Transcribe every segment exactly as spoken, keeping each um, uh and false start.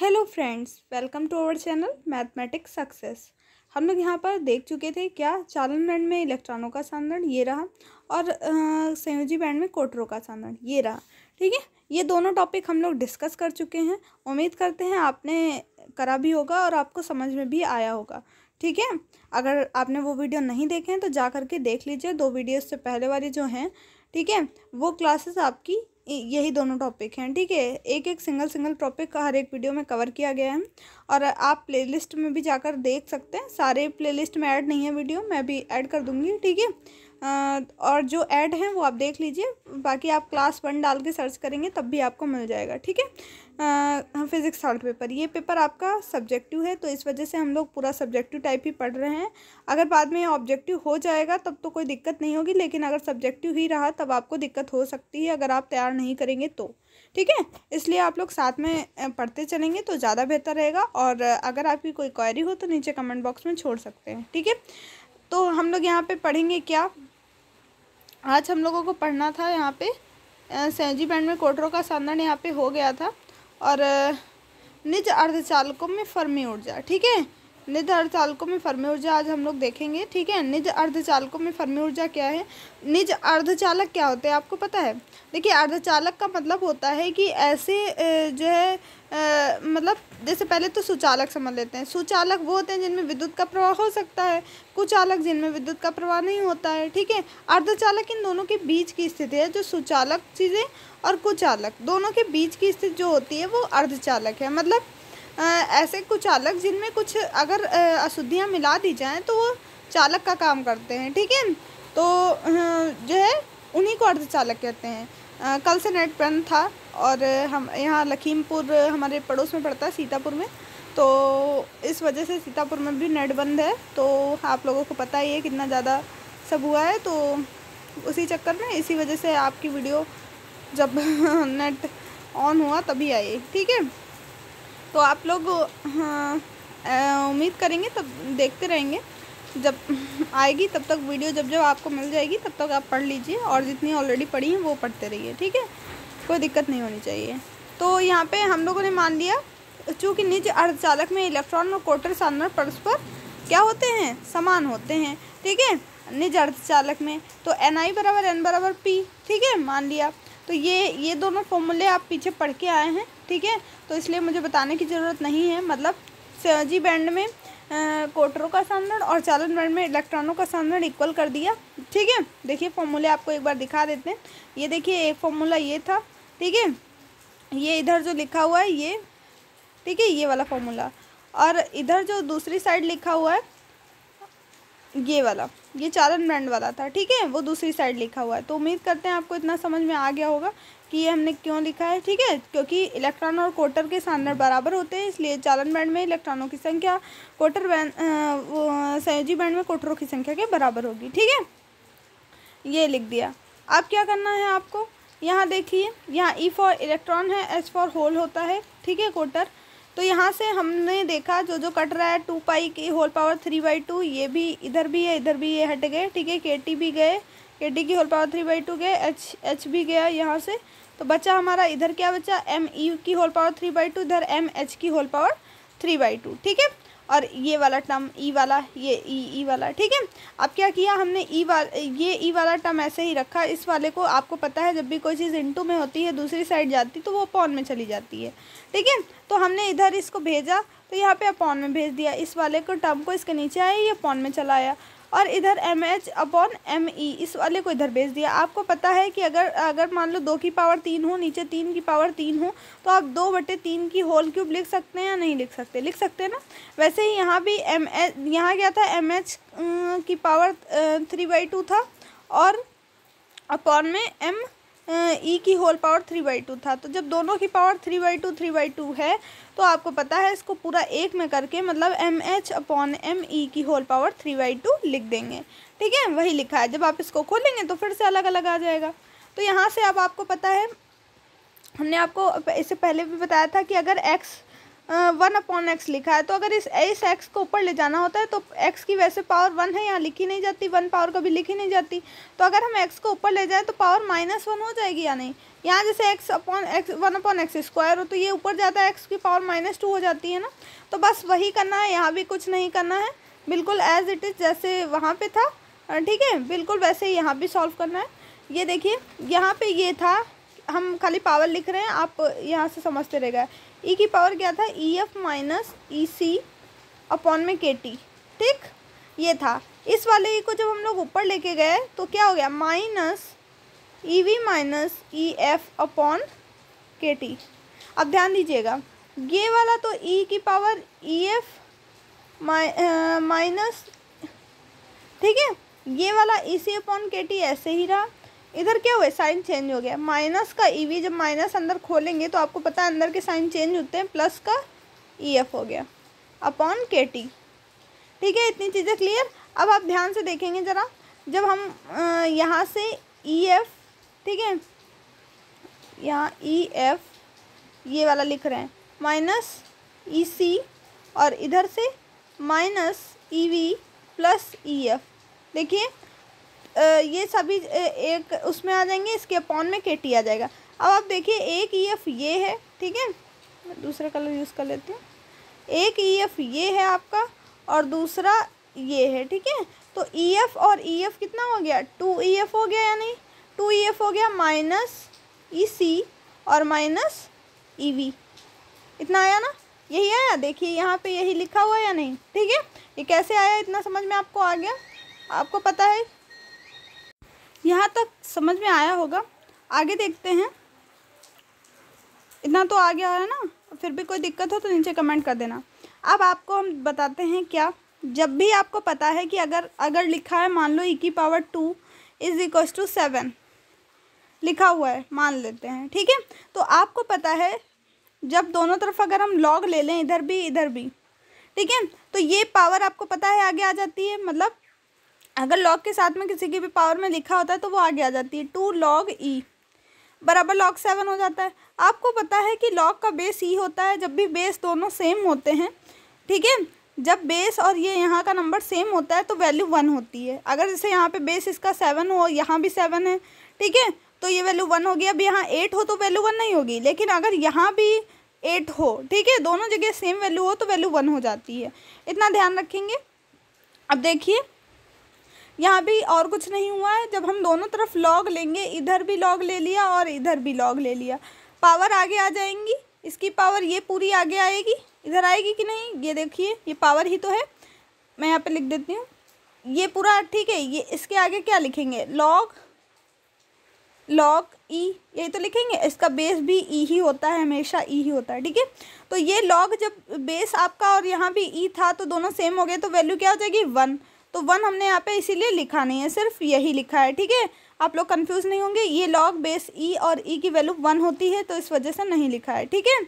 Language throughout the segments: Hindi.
Hello friends, welcome to our channel mathematics success. हम लोग यहाँ पर देख चुके थे क्या चालन बैंड में इलेक्ट्रॉनों का सांद्रण ये रहा और आ, संयोजी बैंड में कोटरों का सांद्रण ये रहा। ठीक है, ये दोनों टॉपिक हम लोग डिस्कस कर चुके हैं। उम्मीद करते हैं आपने करा भी होगा और आपको समझ में भी आया होगा। ठीक है, अगर आपने वो वीडियो नहीं देखे हैं तो जा कर के देख लीजिए। दो वीडियो से पहले वाली जो हैं, ठीक है, वो क्लासेस आपकी यही दोनों टॉपिक हैं। ठीक है, एक एक सिंगल सिंगल टॉपिक का हर एक वीडियो में कवर किया गया है और आप प्लेलिस्ट में भी जाकर देख सकते हैं। सारे प्लेलिस्ट में ऐड नहीं है वीडियो, मैं भी ऐड कर दूंगी। ठीक है, और जो ऐड हैं वो आप देख लीजिए, बाकी आप क्लास वन डाल के सर्च करेंगे तब भी आपको मिल जाएगा। ठीक है, फिज़िक्स सॉल्व पेपर, ये पेपर आपका सब्जेक्टिव है तो इस वजह से हम लोग पूरा सब्जेक्टिव टाइप ही पढ़ रहे हैं। अगर बाद में ऑब्जेक्टिव हो जाएगा तब तो कोई दिक्कत नहीं होगी, लेकिन अगर सब्जेक्टिव ही रहा तब आपको दिक्कत हो सकती है अगर आप तैयार नहीं करेंगे तो। ठीक है, इसलिए आप लोग साथ में पढ़ते चलेंगे तो ज़्यादा बेहतर रहेगा। और अगर आपकी कोई क्वेरी हो तो नीचे कमेंट बॉक्स में छोड़ सकते हैं। ठीक है, तो हम लोग यहाँ पे पढ़ेंगे क्या, आज हम लोगों को पढ़ना था यहाँ पे संयोजी बैंड में कोटरों का सांद्रण यहाँ पे हो गया था, और निज अर्धचालकों में फर्मी ऊर्जा। ठीक है, निज अर्धचालकों में फर्मी ऊर्जा आज हम लोग देखेंगे। ठीक है, निज अर्धचालकों में फर्मी ऊर्जा क्या है, निज अर्धचालक क्या होते हैं आपको पता है। देखिए, अर्धचालक का मतलब होता है कि ऐसे जो है आ, मतलब जैसे पहले तो सुचालक समझ लेते हैं। सुचालक वो होते हैं जिनमें विद्युत का प्रवाह हो सकता है, कुचालक जिनमें विद्युत का प्रवाह नहीं होता है। ठीक है, अर्धचालक इन दोनों के बीच की स्थिति है, जो सुचालक चीज़ें और कुचालक दोनों के बीच की स्थिति जो होती है वो अर्धचालक है। मतलब आ, ऐसे कुचालक जिनमें कुछ अगर अशुद्धियाँ मिला दी जाएँ तो वो चालक का काम करते हैं। ठीक है, तो जो है उन्हीं को अर्धचालक कहते हैं। आ, कल से नेट बंद था और हम यहाँ लखीमपुर हमारे पड़ोस में पड़ता है सीतापुर में, तो इस वजह से सीतापुर में भी नेट बंद है। तो आप लोगों को पता ही है कितना ज़्यादा सब हुआ है, तो उसी चक्कर में इसी वजह से आपकी वीडियो जब नेट ऑन हुआ तभी आई। ठीक है, तो आप लोग उम्मीद करेंगे तब देखते रहेंगे, जब आएगी तब तक वीडियो जब जब आपको मिल जाएगी तब तक आप पढ़ लीजिए, और जितनी ऑलरेडी पढ़ी हैं वो पढ़ते रहिए। ठीक है, कोई दिक्कत नहीं होनी चाहिए। तो यहाँ पे हम लोगों ने मान लिया चूँकि निज अर्धचालक में इलेक्ट्रॉन और कोटर सांद्रण परस्पर क्या होते हैं, समान होते हैं। ठीक है, निज अर्धचालक में तो एन आई बराबर एन बराबर पी। ठीक है, मान लिया। तो ये ये दोनों फॉर्मूले आप पीछे पढ़ के आए हैं। ठीक है, तो इसलिए मुझे बताने की ज़रूरत नहीं है। मतलब संयोजी बैंड में कोटरों का सांद्रण और चालन बैंड में इलेक्ट्रॉनों का सांद्रण इक्वल कर दिया। ठीक है, देखिए फॉर्मूले आपको एक बार दिखा देते हैं। ये देखिए, एक फॉर्मूला ये था। ठीक है, ये इधर जो लिखा हुआ है ये, ठीक है, ये वाला फॉर्मूला, और इधर जो दूसरी साइड लिखा हुआ है ये वाला, ये चालन बैंड वाला था। ठीक है, वो दूसरी साइड लिखा हुआ है। तो उम्मीद करते हैं आपको इतना समझ में आ गया होगा कि ये हमने क्यों लिखा है। ठीक है, क्योंकि इलेक्ट्रॉन और कोटर के सांद्रण बराबर होते हैं, इसलिए चालन बैंड में इलेक्ट्रॉनों की संख्या कोटर बैंड संयोजी बैंड में कोटरों की संख्या के बराबर होगी। ठीक है, ये लिख दिया। अब क्या करना है आपको, यहाँ देखिए, यहाँ ई फॉर इलेक्ट्रॉन है, एच फॉर होल होता है। ठीक है, कोटर, तो यहाँ से हमने देखा जो जो कट रहा है टू पाई के whole power three by two, ये भी इधर भी है इधर भी, ये हट गए। ठीक है, के टी भी गए, के टी की whole power three by two गए, एच एच भी गया यहाँ से। तो बचा हमारा इधर क्या बचा, एम ई की whole power three by two, इधर एम एच की whole power three by two. ठीक है, और ये वाला टर्म ई वाला, ये ई ई वाला। ठीक है, अब क्या किया हमने, ई वाला ये ई वाला टर्म ऐसे ही रखा। इस वाले को आपको पता है जब भी कोई चीज़ इनटू में होती है दूसरी साइड जाती तो वो अपॉन में चली जाती है। ठीक है, तो हमने इधर इसको भेजा तो यहाँ पे अपॉन में भेज दिया। इस वाले को टर्म को इसके नीचे आया, ये अपॉन में चला आया, और इधर M H upon M E इस वाले को इधर भेज दिया। आपको पता है कि अगर अगर मान लो दो की पावर तीन हो, नीचे तीन की पावर तीन हो, तो आप दो बटे तीन की होल क्यूब लिख सकते हैं या नहीं लिख सकते, लिख सकते हैं ना। वैसे ही यहाँ भी एम एच, यहाँ क्या था एम एच की पावर थ्री बाई टू था, और अपॉन में एम ई e की whole power three by two था। तो जब दोनों की power three by two three by two है तो आपको पता है इसको पूरा एक में करके मतलब M H upon M E की whole power three by two लिख देंगे। ठीक है, वही लिखा है। जब आप इसको खोलेंगे तो फिर से अलग अलग आ जाएगा। तो यहाँ से अब आपको पता है, हमने आपको इससे पहले भी बताया था कि अगर एक्स वन अपॉन एक्स लिखा है, तो अगर इस इस एक्स को ऊपर ले जाना होता है तो एक्स की वैसे पावर वन है, यहाँ लिखी नहीं जाती, वन पावर कभी लिखी नहीं जाती, तो अगर हम एक्स को ऊपर ले जाएं तो पावर माइनस वन हो जाएगी या नहीं। यहाँ जैसे X upon X one upon X square हो तो ये ऊपर जाता है, एक्स की पावर माइनस टू हो जाती है ना। तो बस वही करना है, यहाँ भी कुछ नहीं करना है, बिल्कुल एज इट इज़ जैसे वहाँ पर था, ठीक है, बिल्कुल वैसे ही यहाँ भी सॉल्व करना है। ये देखिए यहाँ पर ये था, हम खाली पावर लिख रहे हैं, आप यहाँ से समझते रह गए। ई की पावर क्या था, E F minus E C upon में के टी, ठीक, ये था। इस वाले को जब हम लोग ऊपर लेके गए तो क्या हो गया, minus E V minus E F upon K T. अब ध्यान दीजिएगा, ये वाला तो ई की पावर ई एफ माइनस, ठीक है, ये वाला ई सी अपॉन के टी ऐसे ही रहा। इधर क्या हुआ, साइन चेंज हो गया, माइनस का ई वी, जब माइनस अंदर खोलेंगे तो आपको पता है अंदर के साइन चेंज होते हैं, प्लस का ई एफ हो गया अपॉन के टी, ठीक है। इतनी चीज़ें क्लियर। अब आप ध्यान से देखेंगे ज़रा, जब हम यहाँ से ई एफ, ठीक है, यहाँ ई एफ ये वाला लिख रहे हैं माइनस ई सी, और इधर से minus E V plus E F, देखिए ये सभी एक उसमें आ जाएंगे, इसके अपॉन में के टी आ जाएगा। अब आप देखिए एक ई एफ ये है, ठीक है, दूसरा कलर यूज़ कर लेती हूँ, एक ई एफ ये है आपका और दूसरा ये है, ठीक है। तो ई एफ और ई एफ कितना हो गया, टू ई एफ हो गया या नहीं, टू ई एफ हो गया माइनस ई सी और माइनस ई वी, इतना आया ना, यही आया, देखिए यहाँ पे यही लिखा हुआ है या नहीं, ठीक है। ये कैसे आया, इतना समझ में आपको आ गया, आपको पता है, यहाँ तक समझ में आया होगा। आगे देखते हैं, इतना तो आ गया है ना, फिर भी कोई दिक्कत हो तो नीचे कमेंट कर देना। अब आपको हम बताते हैं क्या, जब भी आपको पता है कि अगर अगर लिखा है, मान लो ई की power two is equal to seven लिखा हुआ है, मान लेते हैं, ठीक है, तो आपको पता है जब दोनों तरफ अगर हम लॉग ले लें, इधर भी इधर भी, ठीक है, तो ये पावर आपको पता है आगे आ जाती है, मतलब अगर लॉग के साथ में किसी की भी पावर में लिखा होता है तो वो आगे आ जाती है, टू लॉग ई बराबर लॉग सेवन हो जाता है। आपको पता है कि लॉग का बेस ई होता है जब भी बेस दोनों सेम होते हैं, ठीक है, जब बेस और ये यहाँ का नंबर सेम होता है तो वैल्यू वन होती है। अगर जैसे यहाँ पे बेस इसका सेवन हो, यहाँ भी सेवन है, ठीक है, तो ये वैल्यू वन होगी। अब यहाँ एट हो तो वैल्यू वन नहीं होगी, लेकिन अगर यहाँ भी एट हो, ठीक है, दोनों जगह सेम वैल्यू हो तो वैल्यू वन हो जाती है, इतना ध्यान रखेंगे। अब देखिए यहाँ भी और कुछ नहीं हुआ है, जब हम दोनों तरफ लॉग लेंगे, इधर भी लॉग ले लिया और इधर भी लॉग ले लिया, पावर आगे आ जाएंगी, इसकी पावर ये पूरी आगे आएगी, इधर आएगी कि नहीं, ये देखिए ये पावर ही तो है, मैं यहाँ पे लिख देती हूँ ये पूरा, ठीक है, ये इसके आगे क्या लिखेंगे, लॉग लॉग ई, यही तो लिखेंगे, इसका बेस भी ई ही होता है, हमेशा ई ही होता है, ठीक है। तो ये लॉग जब बेस आपका और यहाँ भी ई था तो दोनों सेम हो गए तो वैल्यू क्या हो जाएगी, वन, तो वन हमने यहाँ पे इसीलिए लिखा नहीं है, सिर्फ यही लिखा है, ठीक है, आप लोग कंफ्यूज नहीं होंगे। ये लॉग बेस ई और ई की वैल्यू वन होती है तो इस वजह से नहीं लिखा है, ठीक है,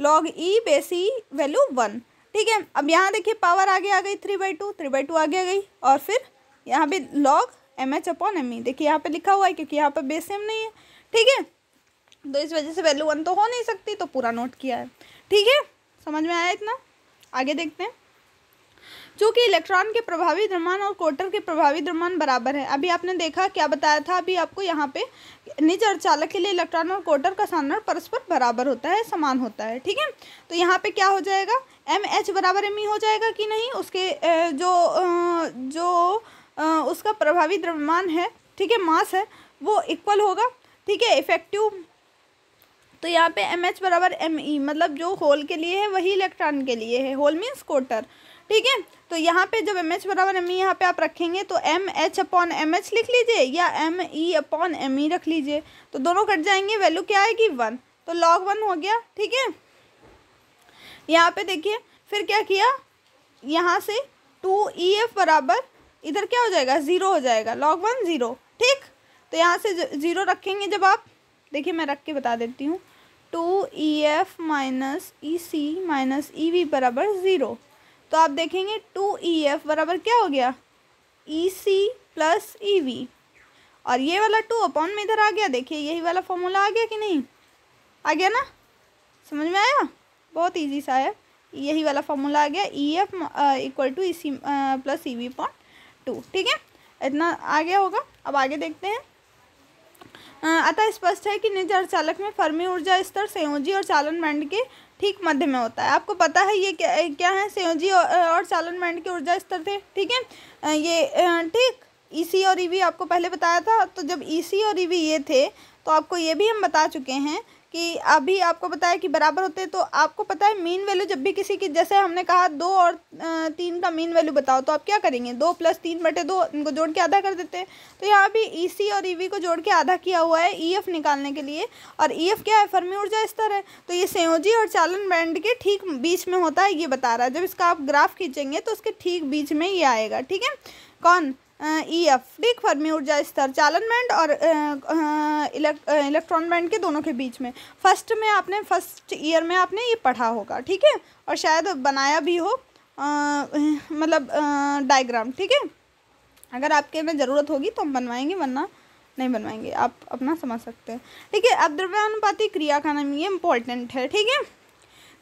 log E base E value one, ठीक है। अब यहाँ देखिए पावर आगे आ गई, three by two three by two आगे आ गई, और फिर यहाँ पे log M H upon M E, देखिए यहाँ पे लिखा हुआ है क्योंकि यहाँ पे बेस सेम नहीं है, ठीक है, तो इस वजह से वैल्यू वन तो हो नहीं सकती, तो पूरा नोट किया है, ठीक है, समझ में आया। इतना आगे देखते हैं, चूँकि इलेक्ट्रॉन के प्रभावी द्रव्यमान और क्वार्टर के प्रभावी द्रव्यमान बराबर है, अभी आपने देखा क्या बताया था, अभी आपको यहाँ पे निज और चालक के लिए इलेक्ट्रॉन और क्वार्टर का सांद्रण परस्पर बराबर होता है, समान होता है, ठीक है। तो यहाँ पे क्या हो जाएगा, एम एच बराबर एम ई हो जाएगा कि नहीं, उसके जो जो उसका प्रभावी द्रव्यमान है, ठीक है, मास है, वो इक्वल होगा, ठीक है, इफेक्टिव। तो यहाँ पे एम एच बराबर एम ई, मतलब जो होल के लिए है वही इलेक्ट्रॉन के लिए है, होल मीन्स क्वार्टर, ठीक है। तो यहाँ पे जब एम एच बराबर एम ई यहाँ पे आप रखेंगे तो M H upon M H लिख लीजिए या M E upon M E रख लीजिए, तो दोनों कट जाएंगे, वैल्यू क्या आएगी, वन, तो लॉग वन हो गया, ठीक है। यहाँ पे देखिए फिर क्या किया, यहाँ से टू ई एफ बराबर इधर क्या हो जाएगा, ज़ीरो हो जाएगा, लॉग वन ज़ीरो, ठीक, तो यहाँ से ज़ीरो रखेंगे जब आप, देखिए मैं रख के बता देती हूँ, two E F minus E C minus E V बराबर ज़ीरो, तो आप देखेंगे टू ई एफ बराबर क्या हो गया, ई सी प्लस ई वी, और ये वाला टू अपॉन में इधर आ गया, देखिए यही वाला फॉर्मूला आ गया कि नहीं, आ गया ना, समझ में आया, बहुत इजी सा है। यही वाला फॉर्मूला आ गया E F equal to E C plus E V upon two. ठीक है, इतना आ गया होगा। अब आगे देखते हैं। अतः स्पष्ट है कि निज अर्धचालक में फर्मी ऊर्जा स्तर संयोजी और चालन बैंड के ठीक मध्य में होता है। आपको पता है ये क्या क्या है, संयोजी और, और चालन बैंड के ऊर्जा स्तर थे। ठीक है, ये ठीक ईसी और ईवी आपको पहले बताया था। तो जब ईसी और ईवी ये थे तो आपको ये भी हम बता चुके हैं कि अभी आपको बताया कि बराबर होते हैं। तो आपको पता है मीन वैल्यू जब भी किसी की, जैसे हमने कहा दो और तीन का मीन वैल्यू बताओ, तो आप क्या करेंगे, दो प्लस तीन बटे दो, इनको जोड़ के आधा कर देते हैं। तो यहाँ भी ईसी और ईवी को जोड़ के आधा किया हुआ है ईएफ निकालने के लिए। और ईएफ क्या है, फर्मी ऊर्जा स्तर है। तो ये संयोजी और चालन बैंड के ठीक बीच में होता है, ये बता रहा है। जब इसका आप ग्राफ खींचेंगे तो उसके ठीक बीच में ये आएगा। ठीक है, कौन, ई एफ। ठीक, फर्मी ऊर्जा स्तर चालन बैंड और इलेक्ट्रॉन बैंड के दोनों के बीच में। फर्स्ट में आपने फर्स्ट ईयर में आपने ये पढ़ा होगा। ठीक है, और शायद बनाया भी हो आ, मतलब डायग्राम। ठीक है, अगर आपके में ज़रूरत होगी तो हम बनवाएंगे, वरना नहीं बनवाएंगे, आप अपना समझ सकते हैं। ठीक है, अब द्रव्यानुपाती क्रिया का नाम ये इम्पोर्टेंट है। ठीक है,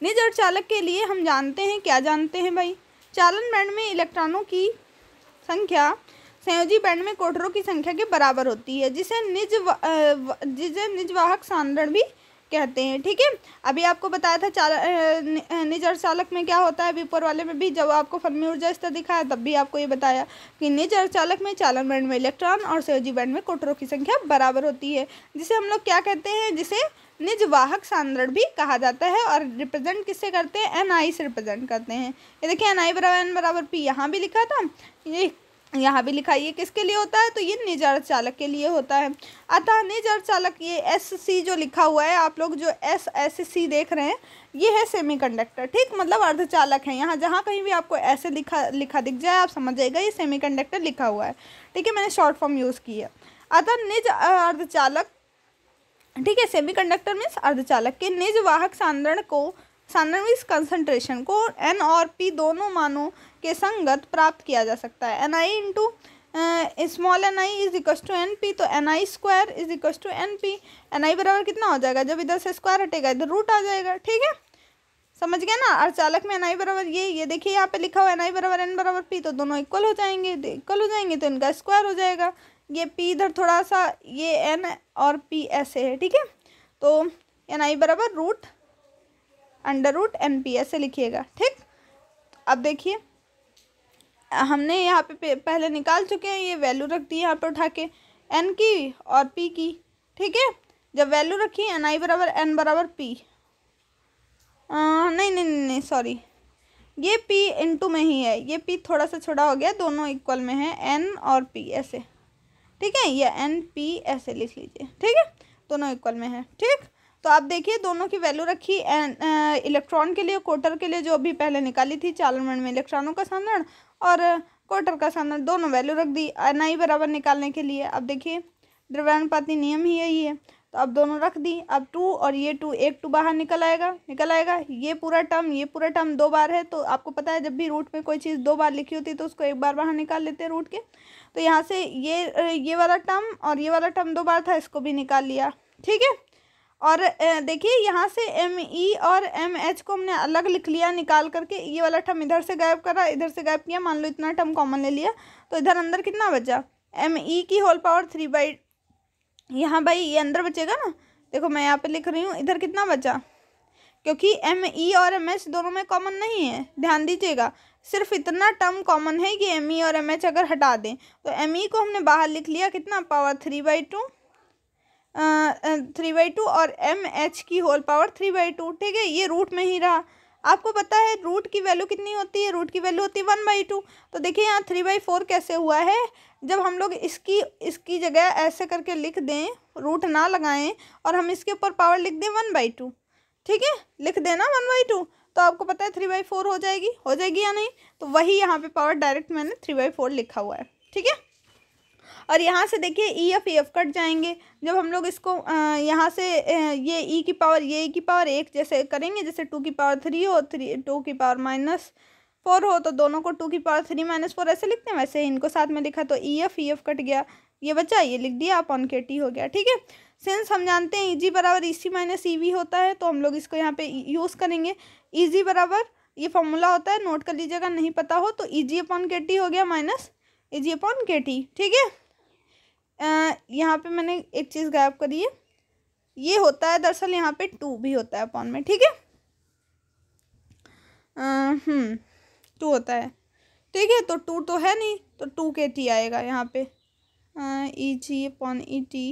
निज और चालक के लिए हम जानते हैं, क्या जानते हैं भाई, चालन बैंड में इलेक्ट्रॉनों की संख्या संयोजी बैंड में कोटरों की संख्या के बराबर होती है, जिसे निज जिसे निजवाहक सांद्रण भी कहते हैं। ठीक है, अभी आपको बताया था चाल निज अर्धचालक में क्या होता है। अभी ऊपर वाले में भी जब आपको फर्मी ऊर्जा स्तर दिखाया तब भी आपको ये बताया कि निज अर्धचालक में चालन बैंड में इलेक्ट्रॉन और संयोजी बैंड में कोटरों की संख्या बराबर होती है, जिसे हम लोग क्या कहते हैं, जिसे निजवाहक सांद्रण भी कहा जाता है। और रिप्रेजेंट किससे करते हैं, एन आई से रिप्रेजेंट करते हैं। ये देखिए एन आई बराबर एन बराबर पी, यहाँ भी लिखा था, ये यहाँ भी लिखा। ये किसके लिए होता है, तो ये निज अर्धचालक के लिए होता है। अतः निज अर्धचालक, ये एस सी जो लिखा हुआ है, आप लोग जो एस एस सी देख रहे हैं, ये है सेमीकंडक्टर। ठीक, मतलब अर्धचालक है। यहाँ जहाँ कहीं भी आपको ऐसे लिखा लिखा दिख जाए, आप समझिएगा ये सेमीकंडक्टर लिखा हुआ है। ठीक है, मैंने शॉर्ट फॉर्म यूज़ की है। अतः निज अर्धचालक, ठीक है, सेमीकंडक्टर मीन्स अर्धचालक के निज वाहक सांद्रण को सांद्रविक कंसंट्रेशन को एन और पी दोनों मानों के संगत प्राप्त किया जा सकता है। N I into small N I is equal to N P, तो N I square is equal to N P. N I बराबर कितना हो जाएगा, जब इधर से स्क्वायर हटेगा इधर रूट आ जाएगा। ठीक है, समझ गया ना। अर्धचालक में एन आई बराबर ये ये देखिए यहाँ पे लिखा हुआ एन आई बराबर एन बराबर पी, तो दोनों इक्वल हो जाएंगे। इक्वल हो जाएंगे तो इनका स्क्वायर हो जाएगा। ये पी इधर थोड़ा सा, ये एन और पी ऐसे है। ठीक है, तो एन आई बराबर root under root N P ऐसे लिखिएगा। ठीक, अब देखिए हमने यहाँ पे पहले निकाल चुके हैं, ये वैल्यू रख दी यहाँ पे उठा के एन की और पी की। ठीक है, जब वैल्यू रखी एन आई बराबर एन बराबर पी, नहीं नहीं नहीं सॉरी, ये पी इंटू में ही है, ये पी थोड़ा सा छोड़ा हो गया, दोनों इक्वल में है एन और पी ऐसे। ठीक है, या एन पी ऐसे लिख लीजिए। ठीक है, दोनों इक्वल में है। ठीक, तो आप देखिए दोनों की वैल्यू रखी एन इलेक्ट्रॉन के लिए, कोटर के लिए जो अभी पहले निकाली थी, चालन बैंड में इलेक्ट्रॉनों का सांद्रण और कोटर का सांद्रण, दोनों वैल्यू रख दी एन आई बराबर निकालने के लिए। अब देखिए द्रव्यानुपाती नियम ही यही है, तो अब दोनों रख दी। अब टू और ये टू, एक टू बाहर निकल आएगा निकल आएगा ये पूरा टर्म, ये पूरा टर्म दो बार है। तो आपको पता है जब भी रूट में कोई चीज़ दो बार लिखी होती है तो उसको एक बार बाहर निकाल लेते हैं रूट के। तो यहाँ से ये ये वाला टर्म और ये वाला टर्म दो बार था, इसको भी निकाल लिया। ठीक है, और देखिए यहाँ से एम ई और एम एच को हमने अलग लिख लिया निकाल करके। ये वाला टर्म इधर से गायब करा, इधर से गायब किया, मान लो इतना टर्म कॉमन ले लिया, तो इधर अंदर कितना बचा, एम ई की होल पावर थ्री बाई, यहाँ भाई ये अंदर बचेगा ना, देखो मैं यहाँ पे लिख रही हूँ, इधर कितना बचा, क्योंकि एम ई और एम एच दोनों में कॉमन नहीं है, ध्यान दीजिएगा, सिर्फ इतना टर्म कॉमन है कि एम ई और एम एच अगर हटा दें तो एम ई को हमने बाहर लिख लिया कितना, power three by two three by two और एम एच की whole power three by two. ठीक है, ये रूट में ही रहा। आपको पता है रूट की वैल्यू कितनी होती है, रूट की वैल्यू होती है वन बाई टू। तो देखिए यहाँ थ्री बाई फोर कैसे हुआ है, जब हम लोग इसकी इसकी जगह ऐसे करके लिख दें, रूट ना लगाएं, और हम इसके ऊपर पावर लिख दें वन बाई टू। ठीक है, लिख देना वन बाई टू, तो आपको पता है थ्री बाई फोर हो जाएगी हो जाएगी या नहीं, तो वही यहाँ पर पावर डायरेक्ट मैंने थ्री बाई फोर लिखा हुआ है। ठीक है, और यहाँ से देखिए E F E F cut जाएंगे। जब हम लोग इसको यहाँ से ये ई की पावर ये ई की पावर एक जैसे करेंगे, जैसे टू की पावर थ्री हो, थ्री टू की पावर माइनस फोर हो, तो दोनों को टू की पावर थ्री माइनस फोर ऐसे लिखते हैं, वैसे इनको साथ में लिखा, तो E F E F cut गया, ये बचा, ये लिख दिया अपॉन के टी हो गया। ठीक है, सिंस हम जानते हैं ई जी बराबर ई सी माइनस ई वी होता है, तो हम लोग इसको यहाँ पे यूज़ करेंगे। ईजी बराबर ये फॉर्मूला होता है, नोट कर लीजिएगा नहीं पता हो तो, ईजी अपॉन के टी हो गया minus easy upon K T. ठीक है, यहाँ पे मैंने एक चीज़ गायब करी है, ये होता है दरअसल यहाँ पे टू भी होता है अपॉन में। ठीक है, हम्म टू होता है। ठीक है, तो टू तो है नहीं, तो टू के टी आएगा यहाँ पे ई जी अपॉन ई टी।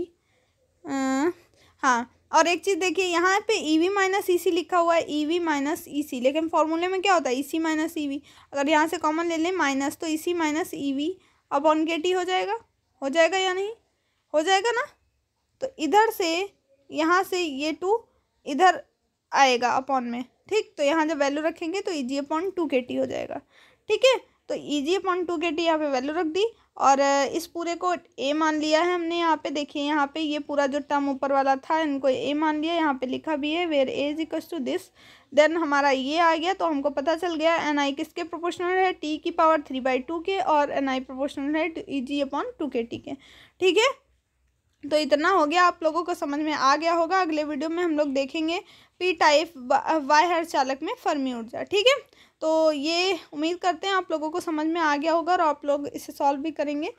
हाँ, और एक चीज़ देखिए यहाँ पे ई वी माइनस ई सी लिखा हुआ है, ई वी माइनस ई सी, लेकिन फॉर्मूले में क्या होता है ई सी माइनस ई वी। अगर यहाँ से कॉमन ले लें माइनस, तो E C minus E V upon K T हो जाएगा। हो जाएगा या नहीं हो जाएगा ना, तो इधर से यहाँ से ये टू इधर आएगा अपॉन में। ठीक, तो यहाँ जब वैल्यू रखेंगे तो E G upon two K T हो जाएगा। ठीक है, तो E G upon two K T यहाँ पर वैल्यू रख दी और इस पूरे को ए मान लिया है हमने। यहाँ पे देखिए, यहाँ पे ये पूरा जो टर्म ऊपर वाला था इनको ए मान लिया, यहाँ पे लिखा भी है where A is equals to this, then हमारा ये आ गया। तो हमको पता चल गया एन आई किसके प्रोपोर्शनल है, टी की पावर थ्री बाई टू के, और एन आई प्रोपोर्शनल है E G upon two K T के। ठीक है, तो इतना हो गया, आप लोगों को समझ में आ गया होगा। अगले वीडियो में हम लोग देखेंगे पी टाइप वाई हर चालक में फर्मी ऊर्जा। ठीक है, तो ये उम्मीद करते हैं आप लोगों को समझ में आ गया होगा और आप लोग इसे सॉल्व भी करेंगे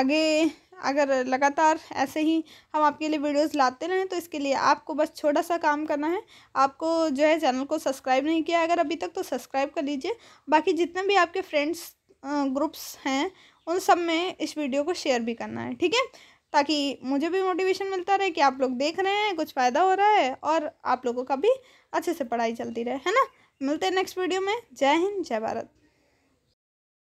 आगे। अगर लगातार ऐसे ही हम आपके लिए वीडियोस लाते रहें तो इसके लिए आपको बस छोटा सा काम करना है, आपको जो है चैनल को सब्सक्राइब नहीं किया अगर अभी तक तो सब्सक्राइब कर लीजिए। बाकी जितने भी आपके फ्रेंड्स ग्रुप्स हैं उन सब में इस वीडियो को शेयर भी करना है। ठीक है, ताकि मुझे भी मोटिवेशन मिलता रहे कि आप लोग देख रहे हैं, कुछ फ़ायदा हो रहा है और आप लोगों का भी अच्छे से पढ़ाई चलती रहे, है ना। मिलते हैं नेक्स्ट वीडियो में। जय हिंद, जय भारत।